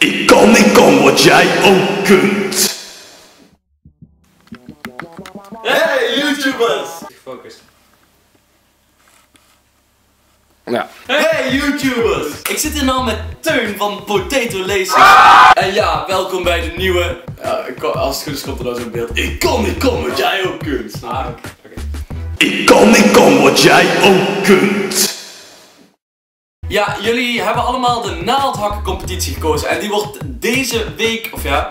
Ik kan wat jij ook kunt. Hey YouTubers! Gefocust. Ja. Hey YouTubers! Ik zit hier nou met Teun van Potato Lasers. Ah! En ja, welkom bij de nieuwe. Ja, als het goed is komt er nou zo'n beeld. Ik kan wat jij ook kunt. Ah, okay. Ik kan wat jij ook kunt. Ja, jullie hebben allemaal de naaldhakkencompetitie gekozen en die wordt deze week, of ja,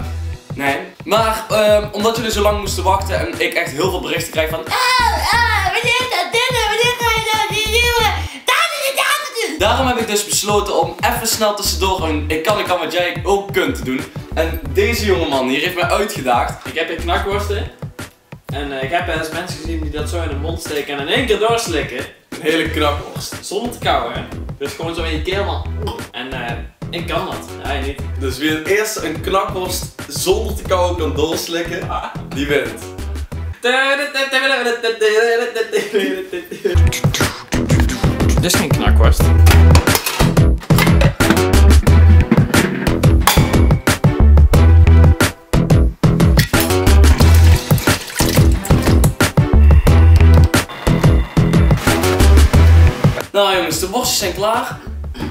nee. Maar omdat jullie zo lang moesten wachten en ik echt heel veel berichten krijg van wanneer dat dit en wanneer ga je nou die nieuwe, dat is het. Daarom heb ik dus besloten om even snel tussendoor een ik kan wat jij ook kunt te doen. En deze jongeman hier heeft mij uitgedaagd. Ik heb hier knakworsten en ik heb wel eens mensen gezien die dat zo in de mond steken en in één keer doorslikken. Een hele knakworst. Zonder te kauwen, hè. Dus gewoon zo in je keel, man. En ik kan dat, hij niet. Dus wie het eerst een knakworst zonder te kauwen kan doorslikken, die wint. Dit is geen knakworst. Nou jongens, de worstjes zijn klaar.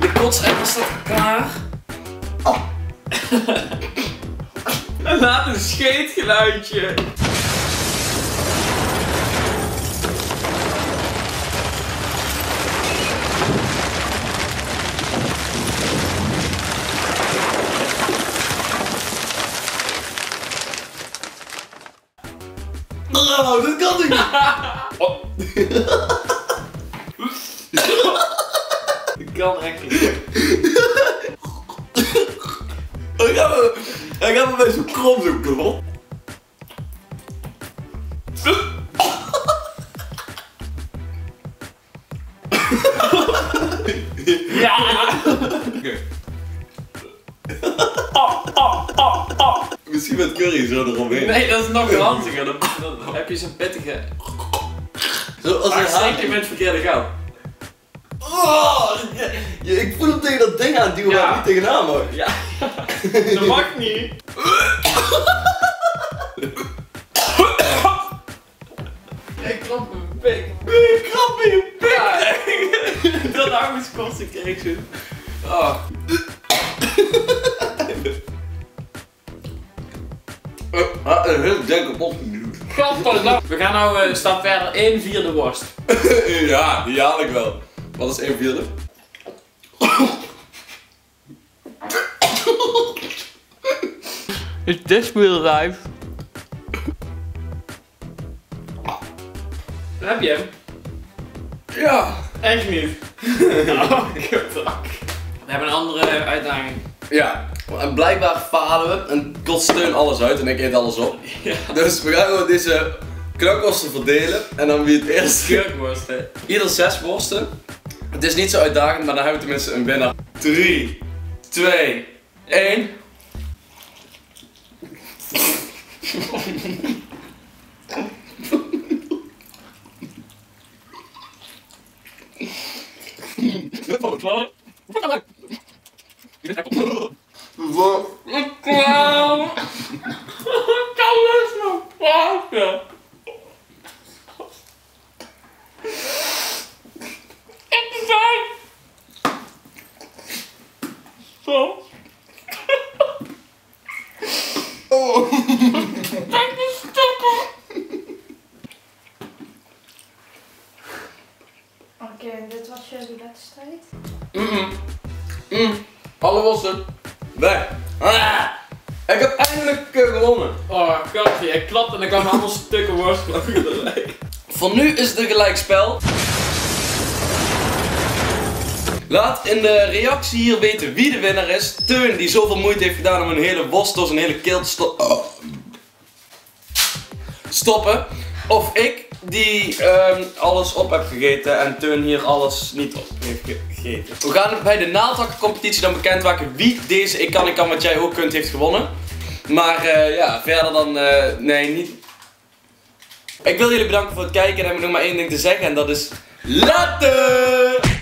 De kotsemmers staat klaar. Oh. Laat een scheetgeluidje. Oh, dat kan ik niet. Oh. Dat kan echt niet. Hij gaat me bij zo'n krom zoeken, man. Ja! Okay. Misschien met curry zo eromheen. Nee, dat is nog ranziger. Dan heb je zo'n pittige. Zoals een haakje met verkeerde goud. Oh, ik voel hem tegen dat ding aan duwen, maar niet tegenaan, hoor. Ja, dat mag niet. Ik klap in mijn pik. Ik klap in je pik. Ja. Dat armenskorsten kreeg je. Oh. Een heel denke bocht nu. We gaan nou een stap verder, 1/4 worst. Ja, die haal ik wel. Wat is 1/4? Is this real life? Heb je hem? Ja! Echt niet! Oh, kutdak. We hebben een andere uitdaging. Ja, en blijkbaar falen we en kotst Steun alles uit en ik eet alles op. Ja. Dus we gaan gewoon deze knakworsten verdelen en dan wie het eerst. Knakworsten. Ieder 6 worsten. Het is niet zo uitdagend, maar dan hebben we tenminste een winnaar. 3, 2, 1. Zo. Oh. Kijk die stukken. Oké, dit was jullie wedstrijd. Alle worsten. Weg. Ah. Ik heb eindelijk gewonnen. Oh, katje. Ik klapte en ik had allemaal stukken worst. Voor nu is het een gelijkspel. Laat in de reactie hier weten wie de winnaar is. Teun die zoveel moeite heeft gedaan om een hele worst door zijn hele keel te stoppen. Of ik die alles op heb gegeten en Teun hier alles niet op heeft gegeten. We gaan bij de naaldhakkencompetitie dan bekendmaken wie deze ik kan wat jij ook kunt heeft gewonnen. Maar ja, verder dan nee, niet. Ik wil jullie bedanken voor het kijken en heb ik nog maar één ding te zeggen en dat is later!